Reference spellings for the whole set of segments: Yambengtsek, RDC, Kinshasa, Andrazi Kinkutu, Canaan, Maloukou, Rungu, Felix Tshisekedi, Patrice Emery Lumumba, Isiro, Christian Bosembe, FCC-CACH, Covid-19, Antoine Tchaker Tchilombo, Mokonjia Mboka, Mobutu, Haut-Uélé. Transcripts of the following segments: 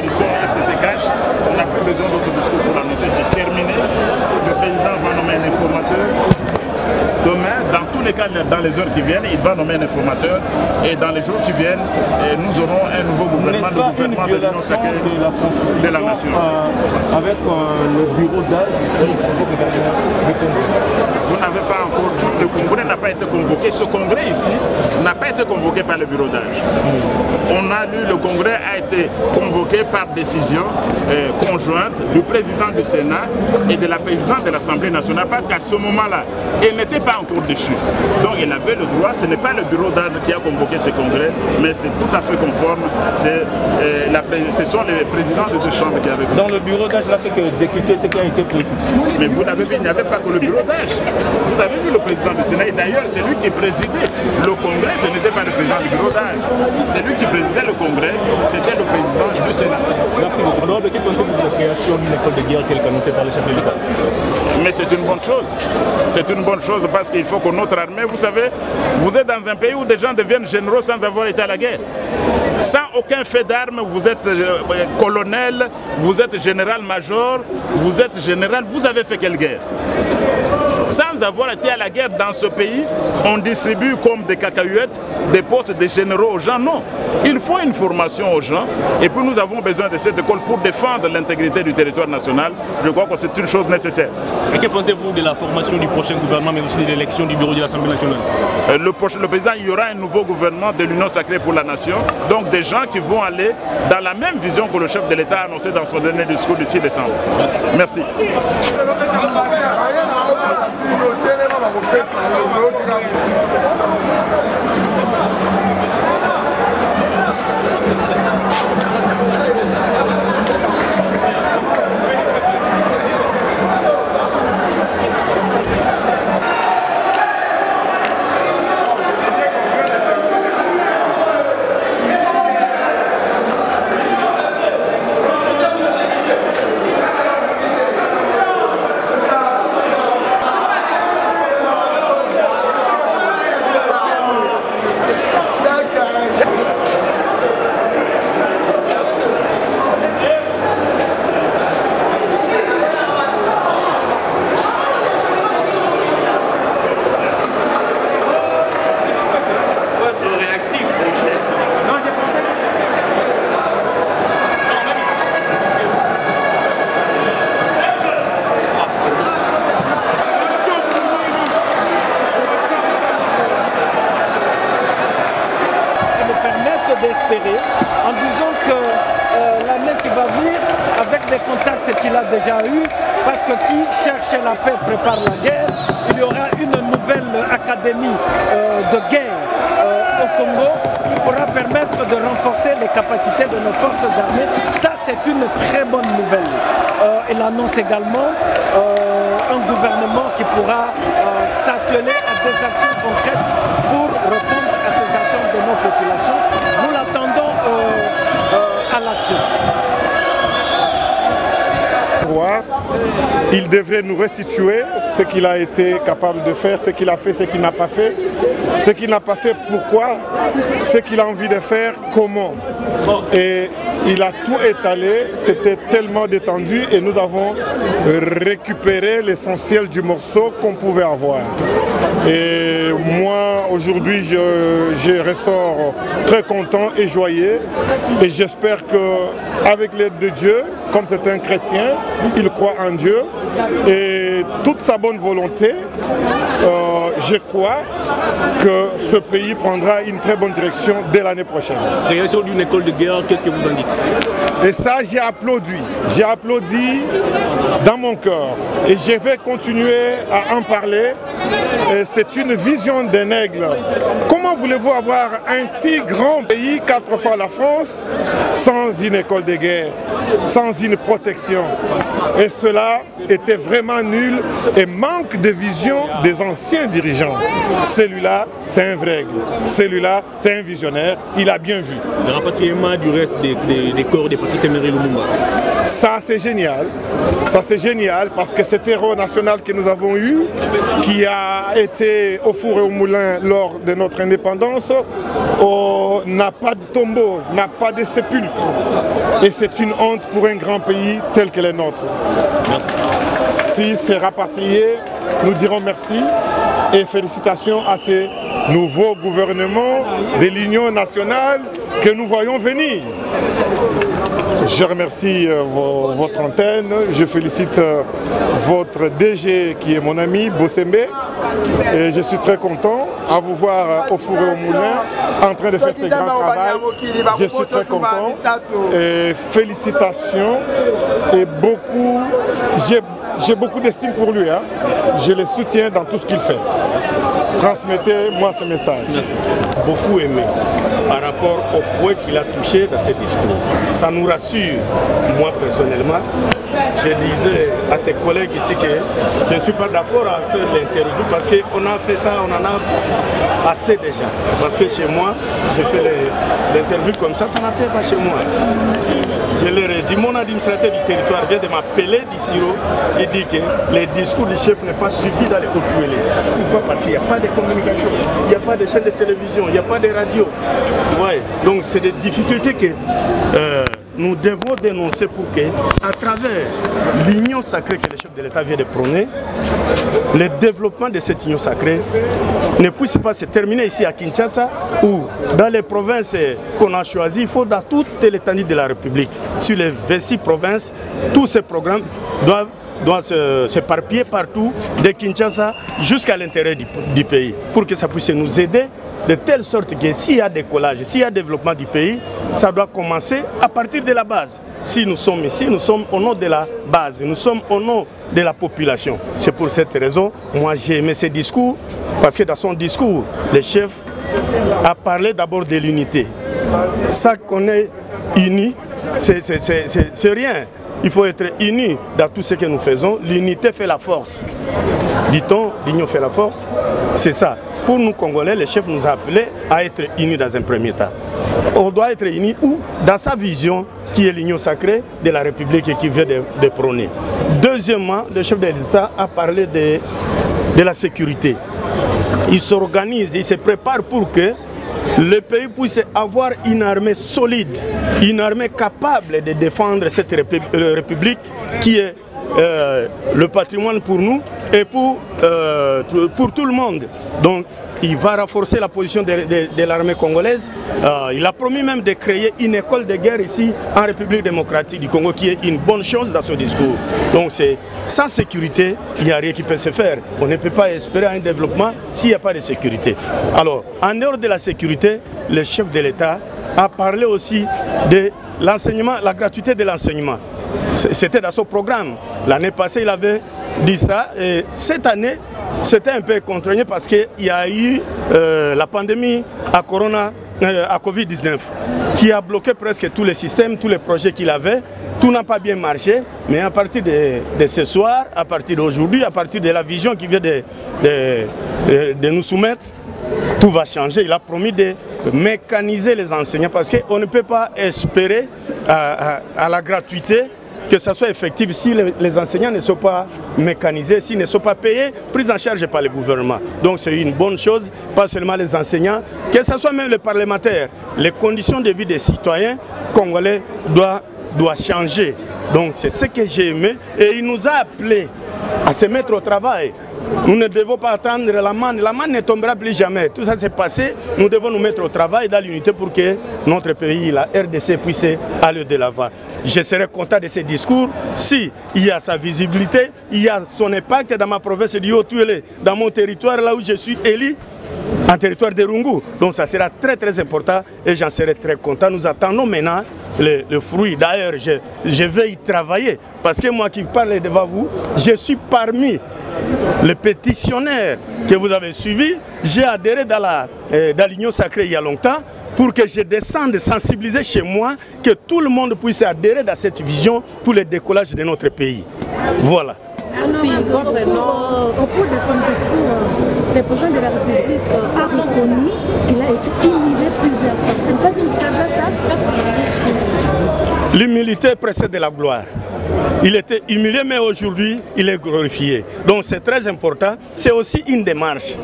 coalition FCC-CACH, on n'a plus besoin d'autres discours pour l'annoncer, c'est terminé. Le président va nommer un informateur. Demain, dans tous les cas, dans les heures qui viennent, il va nommer un informateur. Et dans les jours qui viennent, nous aurons un nouveau gouvernement, le gouvernement de l'Union de la nation. Avec le bureau d'âge du Congrès. Vous n'avez pas encore... Le Congrès n'a pas été convoqué. Ce Congrès ici n'a pas été convoqué par le bureau d'âge. On a lu, le Congrès a été convoqué par décision conjointe du président du Sénat et de la présidente de l'Assemblée nationale parce qu'à ce moment-là, elle n'était pas encore déchue. Donc elle avait le droit. Ce n'est pas le bureau d'âge qui a convoqué ce Congrès, mais c'est tout à fait conforme. Ce sont les présidents de deux chambres qui avaient convoqué. Dans le bureau d'âge, il n'a fait qu'exécuter ce qui a été prévu. Mais vous l'avez vu, il n'y avait pas que le bureau d'âge. Vous avez vu le président du Sénat, et d'ailleurs c'est lui qui présidait le Congrès, ce n'était pas le président du bureau d'âge. C'est lui qui présidait le Congrès, c'était le président du Sénat. Merci beaucoup. Alors de qui pensez-vous de la création d'une école de guerre qui est annoncée par le chef de l'État? Mais c'est une bonne chose. C'est une bonne chose parce qu'il faut que notre armée, vous savez, vous êtes dans un pays où des gens deviennent généraux sans avoir été à la guerre. Sans aucun fait d'armes, vous êtes colonel, vous êtes général-major, vous êtes général, vous avez fait quelle guerre? Sans avoir été à la guerre dans ce pays, on distribue comme des cacahuètes des postes de généraux aux gens. Non, il faut une formation aux gens. Et puis nous avons besoin de cette école pour défendre l'intégrité du territoire national. Je crois que c'est une chose nécessaire. Et que pensez-vous de la formation du prochain gouvernement, mais aussi de l'élection du bureau de l'Assemblée nationale? Le président, il y aura un nouveau gouvernement de l'Union sacrée pour la nation. Donc des gens qui vont aller dans la même vision que le chef de l'État a annoncé dans son dernier discours du 6 décembre. Merci. En disant que l'année qui va venir, avec des contacts qu'il a déjà eus, parce que qui cherche la paix prépare la guerre, il y aura une nouvelle académie de guerre au Congo qui pourra permettre de renforcer les capacités de nos forces armées. Ça, c'est une très bonne nouvelle. Il annonce également un gouvernement qui pourra s'atteler à des actions concrètes pour répondre à ces attentes de nos populations. Nous l'attendons à l'action. Il devrait nous restituer ce qu'il a été capable de faire, ce qu'il a fait, ce qu'il n'a pas fait, ce qu'il n'a pas fait, pourquoi, ce qu'il a envie de faire, comment. Et il a tout étalé, c'était tellement détendu et nous avons récupéré l'essentiel du morceau qu'on pouvait avoir. Et moi, aujourd'hui, je ressors très content et joyeux et j'espère qu'avec l'aide de Dieu, comme c'est un chrétien, il croit en Dieu et toute sa bonne volonté, je crois que ce pays prendra une très bonne direction dès l'année prochaine. Création d'une école de guerre, qu'est-ce que vous en dites? Et ça, j'ai applaudi dans mon cœur et je vais continuer à en parler. C'est une vision d'un aigle. Comment voulez-vous avoir un si grand pays, 4 fois la France, sans une école de guerre, sans une protection? Et cela était vraiment nul et manque de vision des anciens dirigeants. Celui-là, c'est un vrai aigle. Celui-là, c'est un visionnaire. Il a bien vu. Le rapatriement du reste des corps des Patrice Emery Lumumba. Ça, c'est génial. Ça, c'est génial parce que cet héros national que nous avons eu, qui a été au four et au moulin lors de notre indépendance, l'indépendance n'a pas de tombeau, n'a pas de sépulcre. Et c'est une honte pour un grand pays tel que le nôtre. Merci. Si c'est rapatrié, nous dirons merci et félicitations à ces nouveaux gouvernements de l'Union nationale que nous voyons venir. Je remercie votre antenne, je félicite votre DG qui est mon ami, Bosembe, et je suis très content à vous voir au four et au moulin en train de faire ce grand travail. Je suis très content et félicitations et beaucoup, j'ai beaucoup d'estime pour lui, hein. Je le soutiens dans tout ce qu'il fait. Transmettez-moi ce message. Merci. Beaucoup aimé par rapport au point qu'il a touché dans ce discours. Ça nous rassure, moi personnellement. Je disais à tes collègues ici que je ne suis pas d'accord à faire l'interview parce qu'on a fait ça, on en a assez déjà. Parce que chez moi, je fais l'interview comme ça, ça n'atteint pas chez moi. Je leur ai dit, mon administrateur du territoire vient de m'appeler d'Isiro et dit que le discours du chef n'est pas suivi dans les Haut-Uélé. Pourquoi? Parce qu'il n'y a pas de communication, il n'y a pas de chaîne de télévision, il n'y a pas de radio. Ouais. Donc c'est des difficultés que nous devons dénoncer pour que, à travers l'union sacrée que le chef de l'État vient de prôner, le développement de cette union sacrée ne puisse pas se terminer ici à Kinshasa ou dans les provinces qu'on a choisies. Il faut dans toute l'étendue de la République, sur les 26 provinces, tous ces programmes doivent s'éparpiller partout, de Kinshasa jusqu'à l'intérieur du pays, pour que ça puisse nous aider. De telle sorte que s'il y a décollage, s'il y a développement du pays, ça doit commencer à partir de la base. Si nous sommes ici, nous sommes au nom de la base, nous sommes au nom de la population. C'est pour cette raison, moi j'ai aimé ce discours, parce que dans son discours, le chef a parlé d'abord de l'unité. Ça qu'on est unis, c'est rien. Il faut être unis dans tout ce que nous faisons. L'unité fait la force. Dit-on, l'union fait la force, c'est ça. Pour nous Congolais, le chef nous a appelés à être unis dans un premier temps. On doit être unis où? Dans sa vision qui est l'union sacrée de la République et qui vient de prôner. Deuxièmement, le chef de l'État a parlé de la sécurité. Il s'organise, il se prépare pour que le pays puisse avoir une armée solide, une armée capable de défendre cette République qui est le patrimoine pour nous et pour tout le monde. Donc il va renforcer la position de l'armée congolaise. Il a promis même de créer une école de guerre ici en République démocratique du Congo, qui est une bonne chose dans ce discours. Donc c'est sans sécurité, il n'y a rien qui peut se faire. On ne peut pas espérer un développement s'il n'y a pas de sécurité. Alors en dehors de la sécurité, le chef de l'État a parlé aussi de l'enseignement, la gratuité de l'enseignement. C'était dans son programme. L'année passée, il avait dit ça. Et cette année, c'était un peu contraignant parce qu'il y a eu la pandémie à Covid-19 qui a bloqué presque tous les systèmes, tous les projets qu'il avait. Tout n'a pas bien marché. Mais à partir de ce soir, à partir d'aujourd'hui, à partir de la vision qui vient de nous soumettre, tout va changer. Il a promis de mécaniser les enseignants parce qu'on ne peut pas espérer à la gratuité que ça soit effectif si les enseignants ne sont pas mécanisés, s'ils ne sont pas payés, pris en charge par le gouvernement. Donc c'est une bonne chose, pas seulement les enseignants, que ce soit même les parlementaires. Les conditions de vie des citoyens congolais doivent changer. Donc c'est ce que j'ai aimé et il nous a appelés à se mettre au travail. Nous ne devons pas attendre la manne ne tombera plus jamais. Tout ça s'est passé, nous devons nous mettre au travail dans l'unité pour que notre pays, la RDC, puisse aller de l'avant. Je serai content de ce discours si il y a sa visibilité, il y a son impact dans ma province du Haut-Uélé, dans mon territoire là où je suis élu, en territoire de Rungu. Donc ça sera très très important et j'en serai très content. Nous attendons maintenant le fruit. D'ailleurs, je vais y travailler parce que moi qui parle devant vous, je suis parmi les pétitionnaires que vous avez suivis. J'ai adhéré dans l'Union sacrée il y a longtemps pour que je descende sensibiliser chez moi, que tout le monde puisse adhérer dans cette vision pour le décollage de notre pays. Voilà. Merci. Votre nom. Au cours de son discours, le président de la République a reconnu qu'il a été humilié plusieurs fois. C'est pas une catastrophe. L'humilité précède la gloire. Il était humilié, mais aujourd'hui, il est glorifié. Donc c'est très important. C'est aussi une démarche.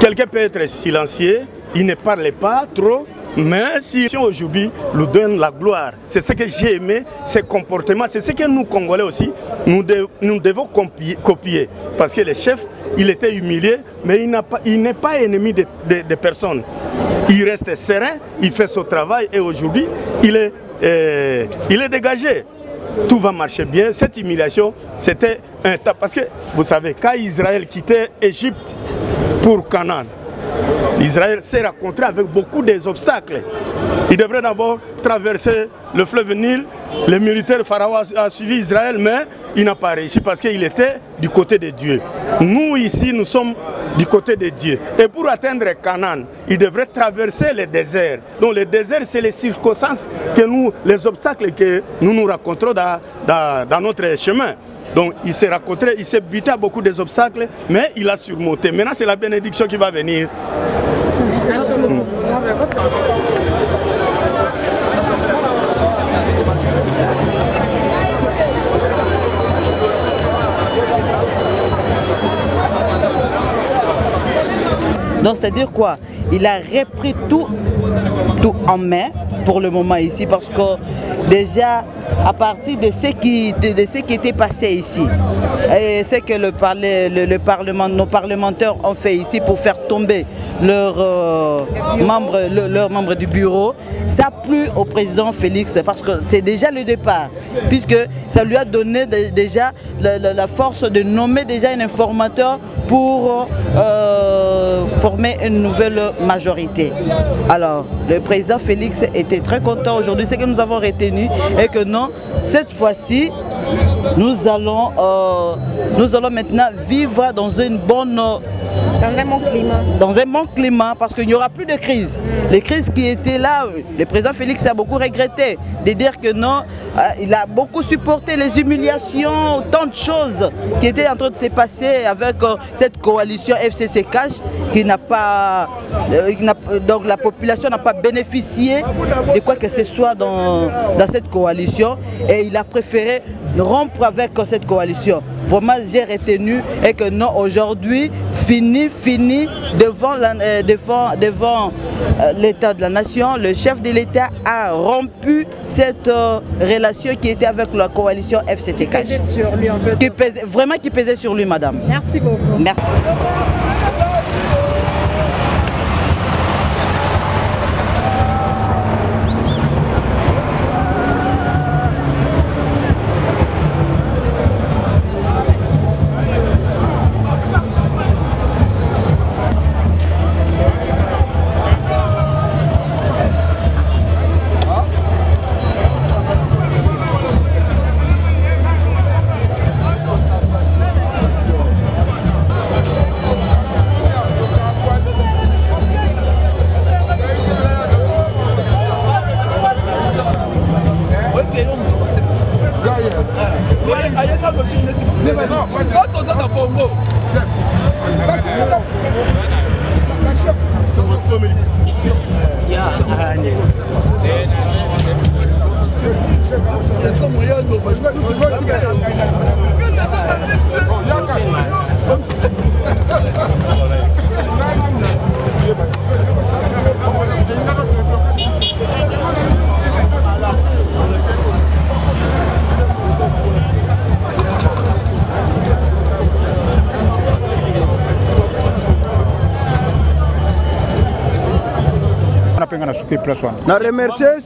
Quelqu'un peut être silencieux, il ne parlait pas trop, mais si aujourd'hui lui donne la gloire, c'est ce que j'ai aimé, ce comportement, c'est ce que nous Congolais aussi, nous devons copier. Parce que le chef, il était humilié, mais il n'est pas ennemi de personne. Il reste serein, il fait son travail et aujourd'hui, il est dégagé. Tout va marcher bien. Cette humiliation, c'était un tas. Parce que, vous savez, quand Israël quittait Égypte pour Canaan, Israël s'est rencontré avec beaucoup d'obstacles. Il devrait d'abord traverser le fleuve Nil. Les militaires pharaon a suivi Israël, mais il n'a pas réussi parce qu'il était du côté de Dieu. Nous, ici, nous sommes du côté de Dieu. Et pour atteindre Canaan, il devrait traverser le désert. Donc le désert, c'est les circonstances, les obstacles que nous rencontrons dans notre chemin. Donc il s'est rencontré, il s'est buté à beaucoup d'obstacles, mais il a surmonté. Maintenant, c'est la bénédiction qui va venir. Merci. Donc c'est-à-dire quoi? Il a repris tout en main pour le moment ici, parce que déjà à partir de ce qui était passé ici, et ce que nos parlementaires ont fait ici pour faire tomber leurs membres du bureau, ça plut au président Félix, parce que c'est déjà le départ, puisque ça lui a donné déjà la force de nommer déjà un informateur pour former une nouvelle majorité. Alors, le président Félix était très content aujourd'hui, ce que nous avons retenu est que non, cette fois-ci, nous allons maintenant vivre dans une bonne... Dans un bon climat, parce qu'il n'y aura plus de crise. Les crises qui étaient là, le président Félix a beaucoup regretté de dire que non, il a beaucoup supporté les humiliations, tant de choses qui étaient en train de se passer avec cette coalition FCC-CACH qui n'a pas... donc la population n'a pas bénéficié de quoi que ce soit dans cette coalition, et il a préféré rompre avec cette coalition. Vraiment, j'ai retenu et que non, aujourd'hui, fini devant l'État de la nation, le chef de l'État a rompu cette relation qui était avec la coalition FCC-CACH. Qui pesait sur lui en fait. Vraiment qui pesait sur lui, madame. Merci beaucoup. Merci.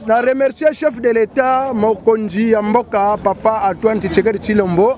Na remercier chef de l'État Mokonjia Mboka, papa Antoine Tchaker Tchilombo,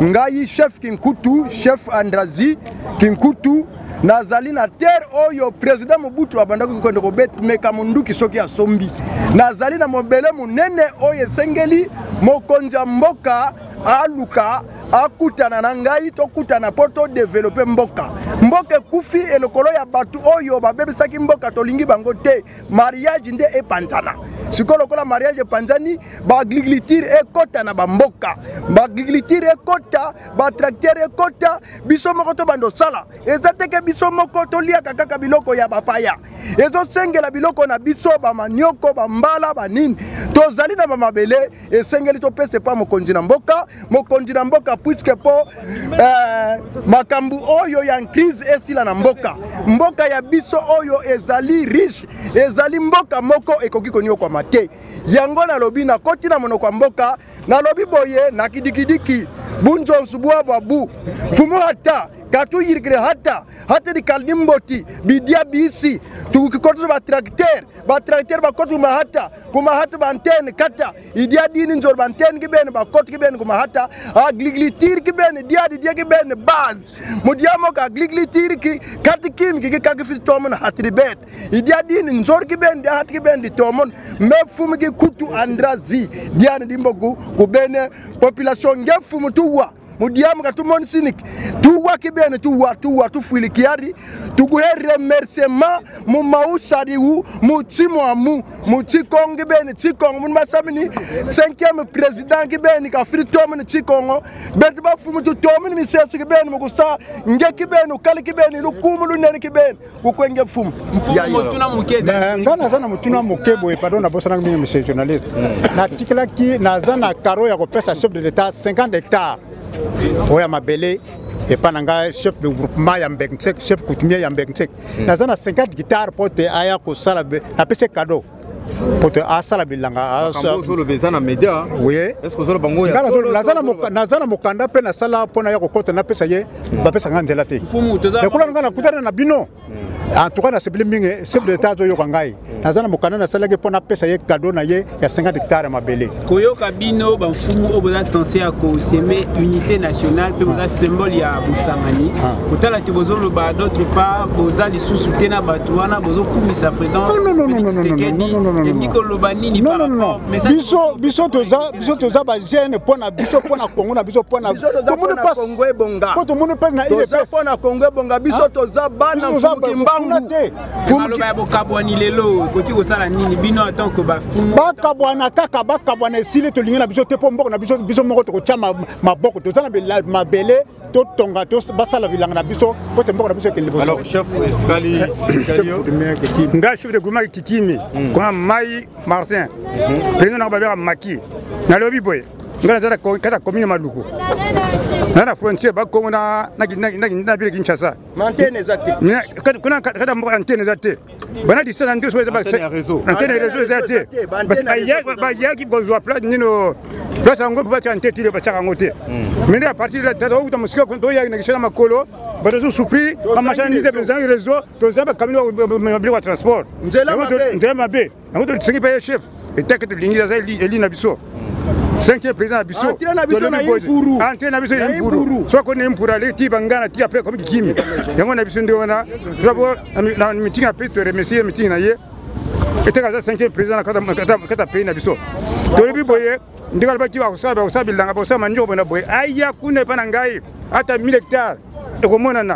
ngai chef Kinkutu, chef Andrazi Kinkutu, nazali na terre oyo président Mobutu abandako kokonde kobet meka munduki soki ya sombi. Nazali na mobele munene oyo sengeli Mokonjia Mboka aluka akutana na ngai tokutana poto développer mboka. Mboka kufi elokolo ya batu oyo babebisaki mboka tolingi bango te, mariage nde epanzana. sikola mariage panzani ba agriculture e kota na bamboka ba agriculture e kota ba tracteur e kota biso moko to bando sala ezate ke biso moko to lia kaka biloko ya bapaya ezo sengela biloko na biso ba manioko ba mbala ba nini to zali na mamabele e sengeli to pese pa mokonjia mboka puisque po makambu oyo ya crise esila na mboka mboka ya biso oyo ezali riche ezali mboka moko ekoki konyo kwa mate yango na lobi na koti na monoko mboka na lobi boye na kidikidiki bunjo subwa babu fumo hata katu yirgre hata di kaldimboti bidia bisi tukikoto ba tracteur bakoto kumahata bantene kata idia dini nzor bantene kibene bakoto kibene kumahata agliglitir kibene dia kibene baz mudiamo ka agliglitir ki katikim ki kakifit tomon hatribet idia dini nzor kibene dia hat kibene tomon mefum ki kutu andrazi dia ndimboku kubene population ngefumu tuwa mudiamu katumoni sinik tuwa kibene tuwa tufuili kiari tukuhe remerciement mu mausari wu mu timu amu mu tikong kibene tikong mu masamini 5e president kibene ka fritom ni tikongo betba fumu tutomi ni sesi kibene mukusa nge kibene ukali kibene lukumu luneri kibene ukwenge fumu mutuna mukeza ngana sana mutuna mukebo e pardon na bosana ngi monsieur journaliste na tikla ki na zana karo ya kopesa chef de l'etat 50 hectares Oya Mabele et Pananga, chef de groupement Yambengtsek, chef coutumier Yambengtsek. Nous avons 50 guitares pour te aya ko sala na pese cadeau. Pour te a sala bilanga. Oui. Est-ce que vous avez bango ya? Nazana mokanda pe na sala pona ya ko kota na pesa ye, ba pesa ngandelate. Le kula ngana kutana na bino. En tout cas, na sebleminge chef de l'état yo kangai. Nazana mokanda na sala ke pona pesa ye cadeau na ye ya 50 hectares Mabele. Koyo kabino ba mfumu oboza censé ko semer unité nationale pe oza symbole ya Busamani. Kutala te bozo lo ba d'autre part boza li soutena batwana bozo kumisa président. Non. Biso toza ba gene pona biso pona Congo na biso pona. Tout le monde passe na ile pona Congo bonga biso toza bana mbangu. Fumu ba bokabwani lelo koti ko sala nini bino tant que ba fumu. Ba kabwana kaka ba kabwana sile to linga na biso te pombo na biso moko to chama maboko to zana ma bele to tonga to basala bilanga na biso po te moko na biso ke lebo. Alors chef Kali chef de guma kikimi. Quand Maï Martin, président de la Maki, na lobi boy, la commune de Maloukou. Dans la frontière, on a la ville de Kinshasa. Cinquième président Abisso, Antoine Tchaker Tchilombo. Soit qu'on aime pour aller, Tibangana, Ti après comme Kim. Et on a vu ce qu'on a. D'abord, un meeting après, tu remercies un meeting ailleurs. Et tu as 5e président à Kata Pays Nabisso. Tu as vu, boyer, Ndégalbaki, Baoussa, Baoussa, Bilanga, Baoussa, Manio, Bonaboy, Aya, Kouné, Panangaï, Ata 1000 hectares, et Romonana.